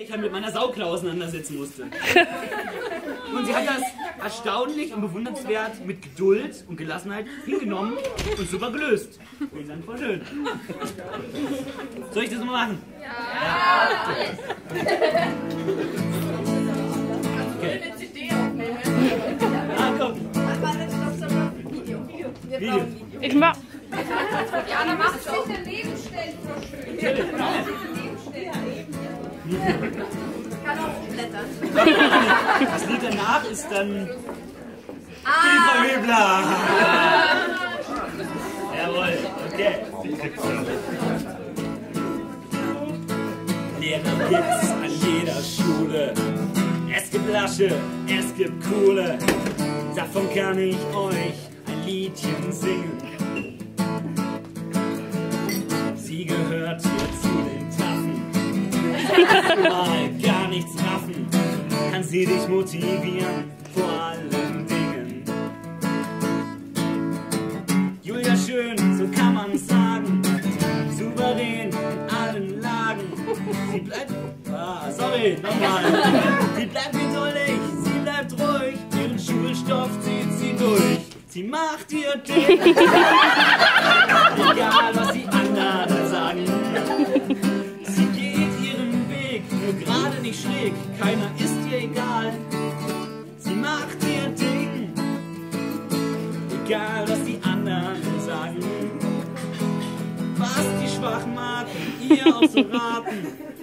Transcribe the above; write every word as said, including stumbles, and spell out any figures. Ich halt mit meiner Sauklaue auseinandersetzen musste. Und sie hat das erstaunlich und bewundernswert mit Geduld und Gelassenheit hingenommen und super gelöst. Vielen Dank, voll schön. Soll ich das mal machen? Ja! Ja. Okay. Ah, komm. Video. Ich mach. Ja, dann machst du auch Nebenstellen so schön. Kann auch umblättern. Das Lied danach ist dann... Ah! Hübler! Jawohl, okay. Lehrer gibt's an jeder Schule. Es gibt Lasche, es gibt Kohle. Davon kann ich euch ein Liedchen singen. Sie gehört hier zu den Taffen. Mal gar nichts raffen, kann sie dich motivieren, vor allen Dingen. Julia Schön, so kann man sagen, souverän in allen Lagen. Sie bleibt, ah, sorry, nochmal. Sie bleibt geduldig, sie bleibt ruhig, ihren Schulstoff zieht sie durch. Sie macht ihr Ding, egal was die anderen sagen. Gerade nicht schräg, keiner ist ihr egal. Sie macht ihr Ding, egal was die anderen sagen. Was die Schwachen mag, ihr auch so raten.